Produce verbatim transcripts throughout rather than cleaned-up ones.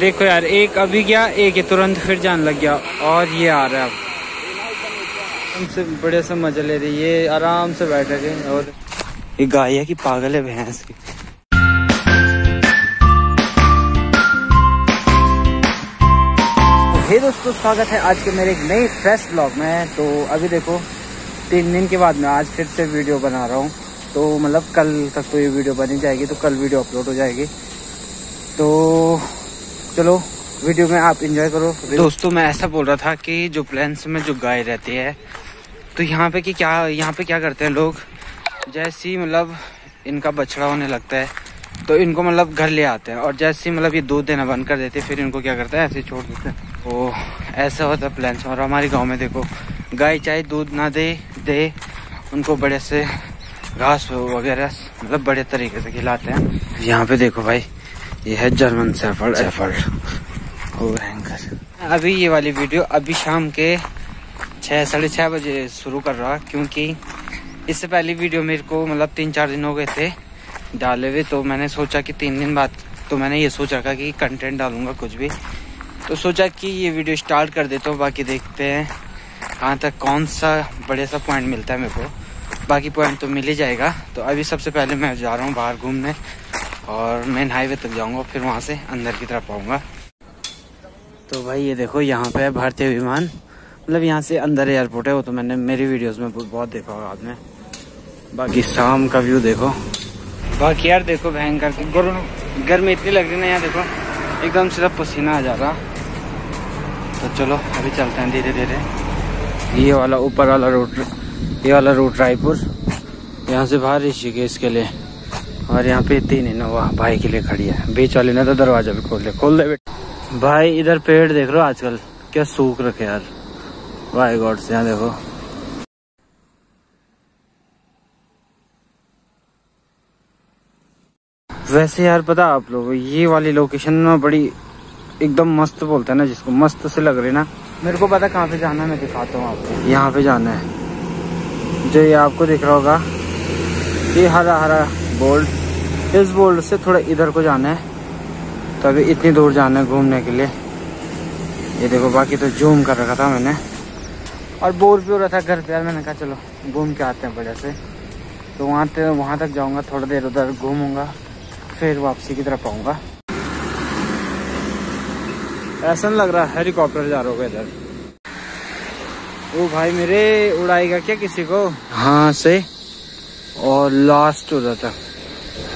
देखो यार, एक अभी गया, एक ये तुरंत फिर जान लग गया और ये आ रहा है। अब हमसे बड़े से मजा ले रही, ये आराम से बैठ रहे। और ये गाय है कि पागल है भैंस। हे दोस्तों, स्वागत है आज के मेरे एक नए फ्रेश ब्लॉग में। तो अभी देखो तीन दिन के बाद मैं आज फिर से वीडियो बना रहा हूँ। तो मतलब कल तक तो ये वीडियो बनी जाएगी, तो कल वीडियो अपलोड हो जाएगी। तो चलो वीडियो में आप एंजॉय करो। दोस्तों मैं ऐसा बोल रहा था कि जो प्लेन्स में जो गाय रहती है, तो यहाँ पे कि क्या यहाँ पे क्या करते हैं लोग, जैसी मतलब इनका बछड़ा होने लगता है तो इनको मतलब घर ले आते हैं, और जैसे ही मतलब ये दूध देना बंद कर देते हैं फिर इनको क्या करते हैं, ऐसे छोड़ देते हैं। तो ऐसा होता है प्लान्स। और हमारे गांव में देखो गाय चाहे दूध ना दे दे उनको बड़े से घास वगैरह मतलब बड़े तरीके से खिलाते हैं। यहाँ पे देखो भाई, ये है जर्मन शेफर्ड शेफर्ड और हैंकर। अभी ये वाली वीडियो अभी शाम के छः साढ़े छः बजे शुरू कर रहा, क्योंकि इससे पहली वीडियो मेरे को मतलब तीन चार दिन हो गए थे डाले हुए। तो मैंने सोचा कि तीन दिन बाद तो मैंने ये सोच रखा कि कंटेंट डालूंगा कुछ भी, तो सोचा कि ये वीडियो स्टार्ट कर देता हूँ। बाकी देखते हैं कहाँ तक कौन सा बड़े सा पॉइंट मिलता है मेरे को। बाकी पॉइंट तो मिल ही जाएगा। तो अभी सबसे पहले मैं जा रहा हूँ बाहर घूमने और मेन हाईवे तक जाऊँगा, फिर वहाँ से अंदर की तरफ आऊँगा। तो भाई ये देखो यहाँ पर है भारतीय विमान, मतलब यहाँ से अंदर एयरपोर्ट है। वो तो मैंने मेरी वीडियोज़ में बहुत देखा होगा आपने। बाकी शाम का व्यू देखो। बाकी यार देखो भयंकर गर्मी इतनी लग रही ना यार, देखो एकदम सिर्फ पसीना आ जा रहा। तो चलो अभी चलते हैं धीरे धीरे। ये वाला ऊपर वाला रूट, ये वाला रूट रायपुर, यहाँ से बाहर ऋषिकेश के लिए। और यहाँ पे तीन इनोवा भाई के लिए खड़ी है। बीच वाले ने तो दरवाजा भी खोल दे खोल दे बेटा भाई। इधर पेड़ देख लो आजकल क्या सूख रखे यार, भाई गॉड से। यहाँ देखो वैसे यार पता आप लोग ये वाली लोकेशन ना बड़ी एकदम मस्त, बोलते हैं ना जिसको मस्त से लग रही ना। मेरे को पता कहाँ पे जाना है, मैं दिखाता हूँ आपको। यहाँ पे जाना है, जो ये आपको दिख रहा होगा ये हरा हरा बोल्ड, इस बोल्ड से थोड़ा इधर को जाना है। तो अभी इतनी दूर जाना है घूमने के लिए। ये देखो बाकी तो जूम कर रखा था मैंने, और बोर भी हो रहा था घर पे यार। मैंने कहा चलो घूम के आते हैं बढ़िया से। तो वहाँ वहाँ तक जाऊँगा, थोड़ा देर उधर घूमूँगा, फिर वापसी की तरफ आऊँगा। ऐसा लग रहा है हेलीकॉप्टर जा रहा होगा इधर। ओ भाई मेरे, उड़ाएगा क्या किसी को? हाँ से और लास्ट हो जाता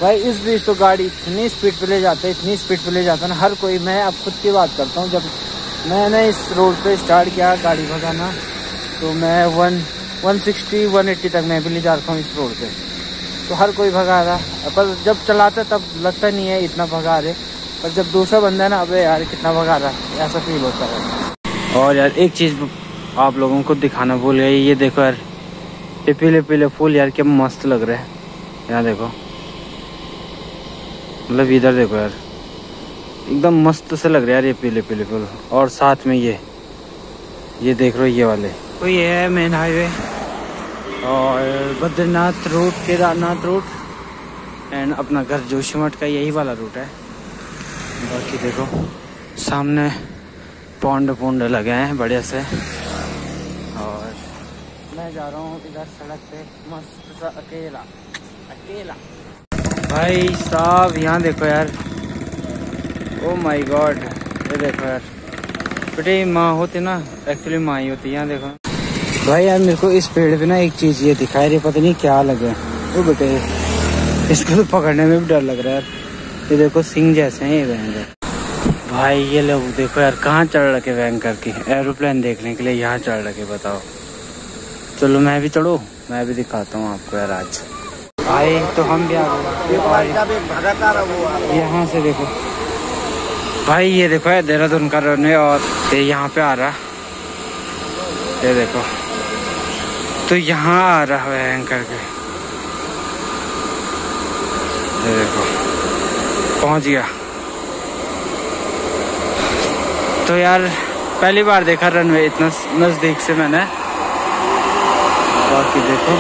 भाई। इस बीच तो गाड़ी इतनी स्पीड पे ले जाते इतनी स्पीड पे ले जाता ना हर कोई। मैं अब खुद की बात करता हूँ, जब मैंने इस रोड पे स्टार्ट किया गाड़ी भगाना तो मैं one one sixty one eighty तक मैं भी ले जा रखा हूँ इस रोड पे। तो हर कोई भगा रहा, पर जब चलाते तब लगता नहीं है इतना भगा रहे, पर जब दूसरा बंदा है ना अबे यार कितना भगा रहा है, ऐसा फील होता है। और यार एक चीज़ आप लोगों को दिखाना भूल गए, ये देखो यार ये पीले पीले फूल यार क्या मस्त लग रहे हैं। यहाँ देखो मतलब इधर देखो यार एकदम मस्त से लग रहा है यार ये पीले पीले फूल। और साथ में ये ये देख रहे हो ये वाले, तो ये है मेन हाईवे और Badrinath route, Kedarnath route and अपना घर जोशीमठ का यही वाला रूट है। बाकी देखो सामने पौंड पौंड लगे हैं बढ़िया से। और मैं जा रहा हूँ इधर सड़क पे मस्त सा अकेला अकेला। भाई साहब यहाँ देखो यार, ओ माय गॉड ये देखो यार, बेटे माँ होती ना, एक्चुअली माँ ही होती। यहाँ देखो भाई यार मेरे को इस पेड़ पे ना एक चीज़ ये दिखाई रही, पता नहीं क्या लगे। वो बेटे इसको तो पकड़ने में भी डर लग रहा है यार। ये देखो सिंह जैसे हैं ये भयंकर। भाई ये लोग देखो यार कहाँ चढ़ रखे भयंकर की, एरोप्लेन देखने के लिए यहाँ चढ़ रखे, बताओ। चलो मैं भी चढ़ू, मैं भी दिखाता हूँ आपको यार आज। भाई तो हम भी आ गए यहाँ से देखो भाई। ये देखो यार देहरादून का रनवे, और यहाँ पे आ रहा ये देखो, तो यहाँ आ रहा है एंकर के। ये देखो पहुँच गया। तो यार पहली बार देखा रनवे इतना नज़दीक से मैंने। बाकी देखो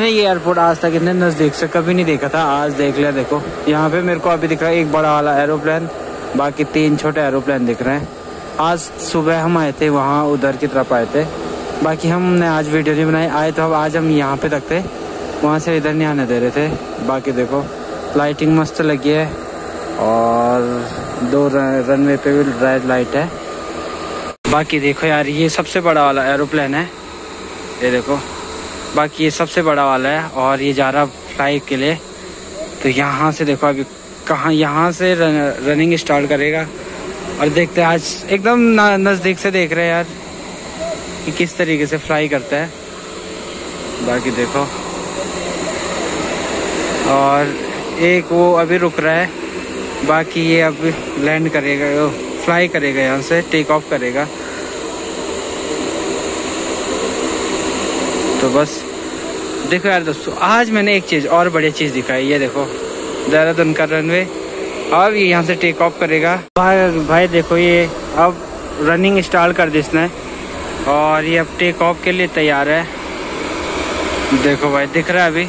मैंने ये एयरपोर्ट आज तक इतने नज़दीक से कभी नहीं देखा था, आज देख लिया। देखो यहाँ पे मेरे को अभी दिख रहा है एक बड़ा वाला एरोप्लेन, बाकी तीन छोटे एरोप्लेन दिख रहे हैं। आज सुबह हम आए थे वहाँ, उधर की तरफ आए थे, बाकी हमने आज वीडियो नहीं बनाई। आए तो अब आज हम यहाँ पे तक थे, वहाँ से इधर नहीं आने दे रहे थे। बाकी देखो लाइटिंग मस्त लगी है और दो रनवे पे भी रेड लाइट है। बाकी देखो यार, ये सबसे बड़ा वाला एरोप्लेन है, ये देखो। बाकी ये सबसे बड़ा वाला है और ये जा रहा फ्लाई के लिए। तो यहाँ से देखो अभी कहाँ, यहाँ से रन, रनिंग स्टार्ट करेगा और देखते हैं। आज एकदम नज़दीक से देख रहे हैं यार कि किस तरीके से फ्लाई करता है। बाकी देखो, और एक वो अभी रुक रहा है, बाकी ये अब लैंड करेगा, फ्लाई करेगा, यहाँ से टेक ऑफ करेगा। तो बस देखो यार दोस्तों, आज मैंने एक चीज़ और बढ़िया चीज़ दिखाई। ये देखो देहरादून का रनवे, अब ये यहाँ से टेक ऑफ करेगा। भाई भाई देखो, ये अब रनिंग स्टार्ट कर दी इसने और ये अब टेक ऑफ के लिए तैयार है। देखो भाई दिख रहा है, अभी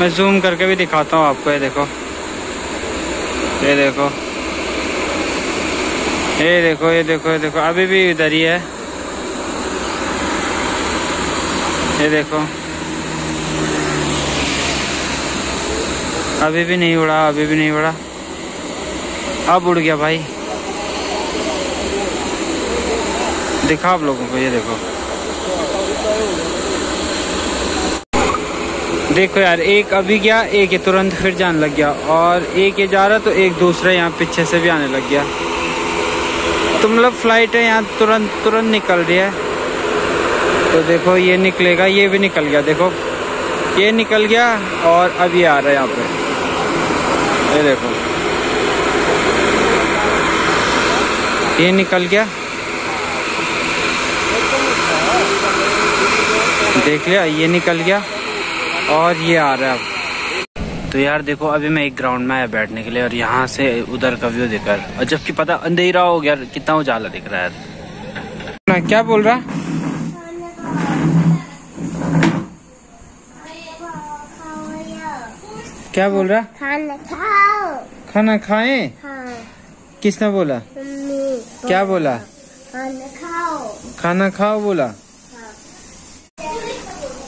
मैं जूम करके भी दिखाता हूँ आपको। ये देखो, ये देखो, ये देखो, ये देखो, ये देखो, अभी भी इधर ही है। ये देखो अभी भी नहीं उड़ा, अभी भी नहीं उड़ा, अब उड़ गया भाई। दिखा आप लोगों को, ये देखो। देखो यार, एक अभी गया, एक ये तुरंत फिर जाने लग गया, और एक ये जा रहा तो एक दूसरा यहाँ पीछे से भी आने लग गया। तो मतलब फ्लाइट है यहाँ तुरंत तुरंत निकल रही है। तो देखो ये निकलेगा, ये भी निकल गया, देखो ये निकल गया और अब ये आ रहा है यहाँ पे। ये देखो ये निकल गया, देख लिया, ये निकल गया और ये आ रहा है अब। तो यार देखो, अभी मैं एक ग्राउंड में आया बैठने के लिए और यहाँ से उधर का व्यू देखा, और जबकि पता अंधेरा हो गया, कितना उजाला दिख रहा है। मैं क्या बोल रहा, क्या बोल रहा, खाना खाओ, खाना खाए। हाँ। किसने बोला, क्या बोला, खाना खाओ, खाना खाओ बोला। हाँ।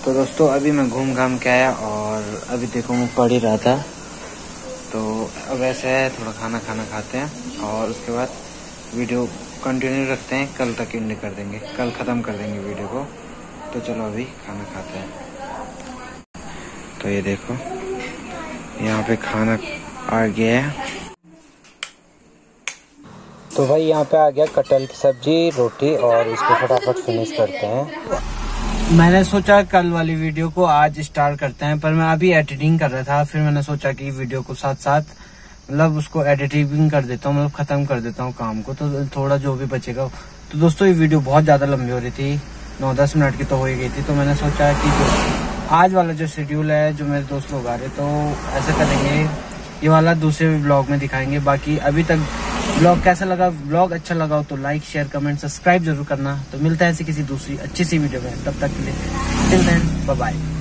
तो दोस्तों अभी मैं घूम घाम के आया और अभी देखो मैं पढ़ ही रहा था। तो अब ऐसा है, थोड़ा खाना खाना खाते हैं और उसके बाद वीडियो कंटिन्यू रखते हैं, कल तक एंड कर देंगे, कल ख़त्म कर देंगे वीडियो को। तो चलो अभी खाना खाते हैं। तो ये देखो यहाँ पे खाना आ गया है। तो भाई यहाँ पे आ गया कटहल की सब्जी, रोटी, और इसको फटाफट फिनिश करते हैं। मैंने सोचा कल वाली वीडियो को आज स्टार्ट करते हैं, पर मैं अभी एडिटिंग कर रहा था, फिर मैंने सोचा कि वीडियो को साथ साथ मतलब उसको एडिटिंग कर देता हूँ, मतलब ख़त्म कर देता हूँ काम को, तो थोड़ा जो भी बचेगा। तो दोस्तों ये वीडियो बहुत ज़्यादा लंबी हो रही थी, नौ दस मिनट की तो हो ही गई थी। तो मैंने सोचा कि जो आज वाला जो शेड्यूल है, जो मेरे दोस्त लोग आ रहे, तो ऐसा करेंगे, ये वाला दूसरे ब्लॉग में दिखाएंगे। बाकी अभी तक ब्लॉग कैसा लगा, ब्लॉग अच्छा लगा हो तो लाइक, शेयर, कमेंट, सब्सक्राइब जरूर करना। तो मिलते हैं ऐसी किसी दूसरी अच्छी सी वीडियो में, तब तक के लिए टिल देन बाय बाय।